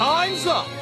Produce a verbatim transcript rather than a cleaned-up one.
Time's up!